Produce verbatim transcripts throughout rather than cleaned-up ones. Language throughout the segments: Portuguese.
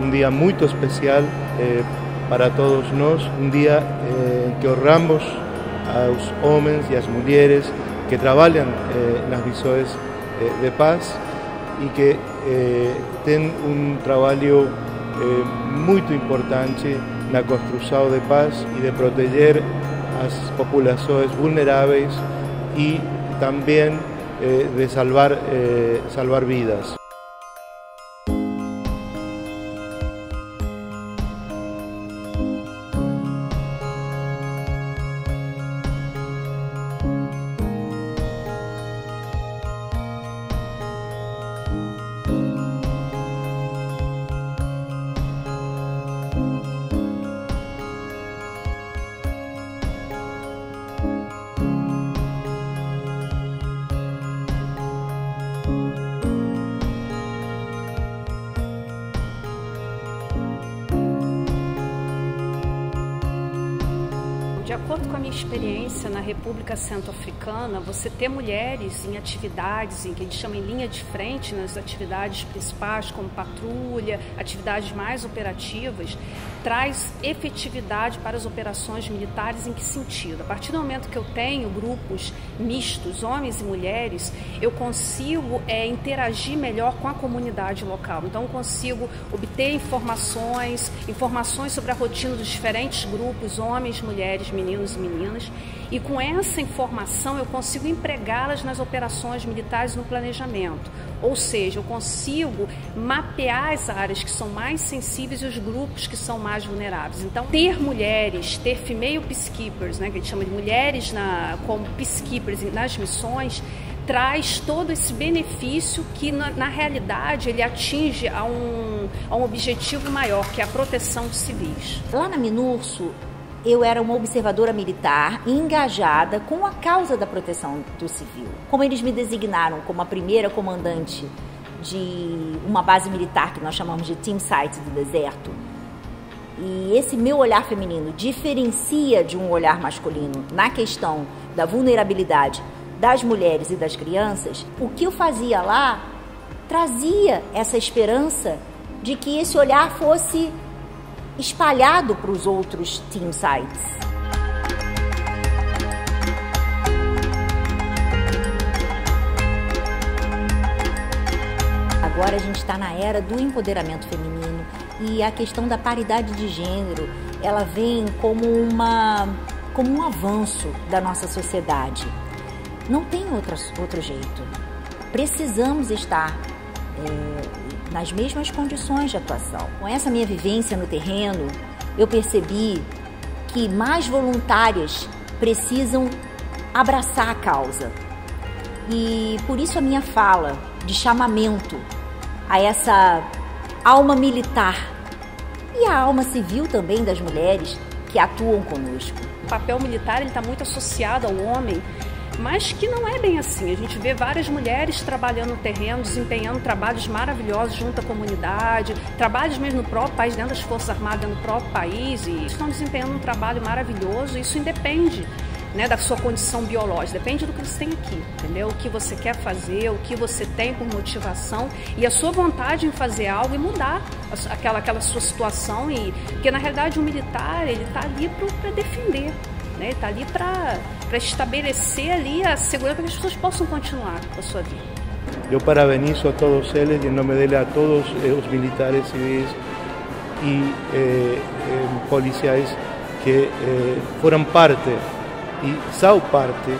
un día muy especial eh, para todos nosotros, un día eh, que honramos a los hombres y a las mujeres que trabajan eh, en las visores eh, de paz y que eh, tienen un trabajo eh, muy importante en la construcción de paz y de proteger a las poblaciones vulnerables y también eh, de salvar, eh, salvar vidas. De acordo com a minha experiência na República Centro-Africana, você ter mulheres em atividades, em que eles chamam em linha de frente, nas atividades principais, como patrulha, atividades mais operativas, traz efetividade para as operações militares. Em que sentido? A partir do momento que eu tenho grupos mistos, homens e mulheres, eu consigo é, interagir melhor com a comunidade local. Então, eu consigo obter informações, informações sobre a rotina dos diferentes grupos, homens, mulheres, meninos e meninas, e com essa informação eu consigo empregá-las nas operações militares e no planejamento. Ou seja, eu consigo mapear as áreas que são mais sensíveis e os grupos que são mais vulneráveis. Então, ter mulheres, ter female peacekeepers, né, que a gente chama de mulheres na, como peacekeepers nas missões, traz todo esse benefício que, na, na realidade, ele atinge a um, a um objetivo maior, que é a proteção de civis. Lá na MINURSO, eu era uma observadora militar engajada com a causa da proteção do civil. Como eles me designaram como a primeira comandante de uma base militar que nós chamamos de Team Site do deserto, e esse meu olhar feminino diferencia de um olhar masculino na questão da vulnerabilidade das mulheres e das crianças, o que eu fazia lá trazia essa esperança de que esse olhar fosse espalhado para os outros team sites. Agora a gente está na era do empoderamento feminino e a questão da paridade de gênero, ela vem como, uma, como um avanço da nossa sociedade. Não tem outra, outro jeito. Precisamos estar é, nas mesmas condições de atuação. Com essa minha vivência no terreno, eu percebi que mais voluntárias precisam abraçar a causa. E por isso a minha fala de chamamento a essa alma militar e a alma civil também das mulheres que atuam conosco. O papel militar está muito associado ao homem, mas que não é bem assim. A gente vê várias mulheres trabalhando no terreno, desempenhando trabalhos maravilhosos junto à comunidade, trabalhos mesmo no próprio país, dentro das Forças Armadas, no próprio país, e estão desempenhando um trabalho maravilhoso. Isso independe, né, da sua condição biológica, depende do que você tem aqui, entendeu? O que você quer fazer, o que você tem por motivação e a sua vontade em fazer algo e mudar aquela, aquela sua situação. E, porque, na realidade, o militar, ele está ali para defender, né? Ele está ali para... para estabelecer ali a segurança para que as pessoas possam continuar com a sua vida. Eu parabenizo a todos eles e em nome dele a todos os militares civis e eh, policiais que eh, foram parte e são parte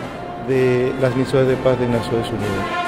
das missões de paz das Nações Unidas.